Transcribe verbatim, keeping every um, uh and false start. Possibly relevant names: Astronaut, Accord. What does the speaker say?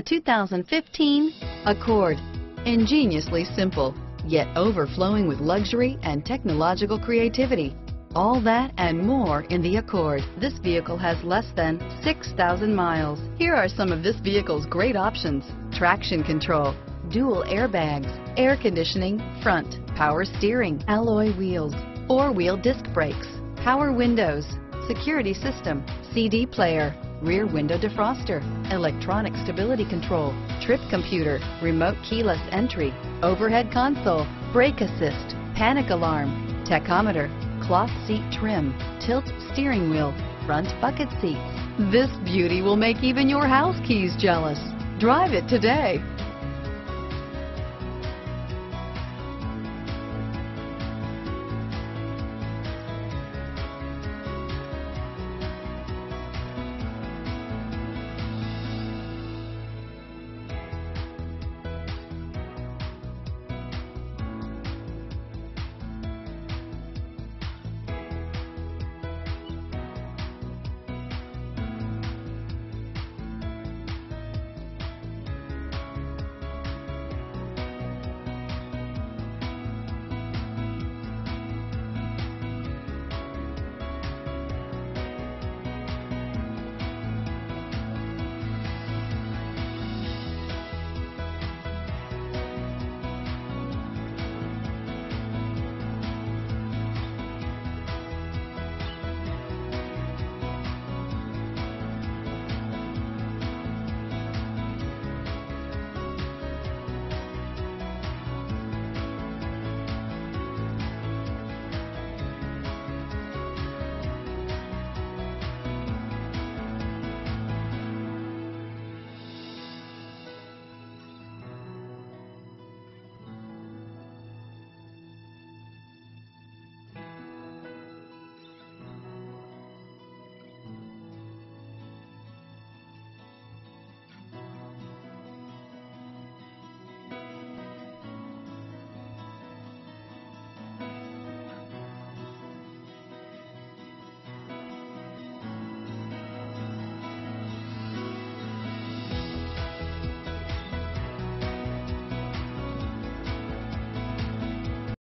The two thousand fifteen Accord. Ingeniously simple, yet overflowing with luxury and technological creativity. All that and more in the Accord. This vehicle has less than six thousand miles. Here are some of this vehicle's great options: traction control, dual airbags, air conditioning, front, power steering, alloy wheels, four-wheel disc brakes, power windows, security system, C D player, rear window defroster, electronic stability control, trip computer, remote keyless entry, overhead console, brake assist, panic alarm, tachometer, cloth seat trim, tilt steering wheel, front bucket seats. This beauty will make even your house keys jealous. Drive it today.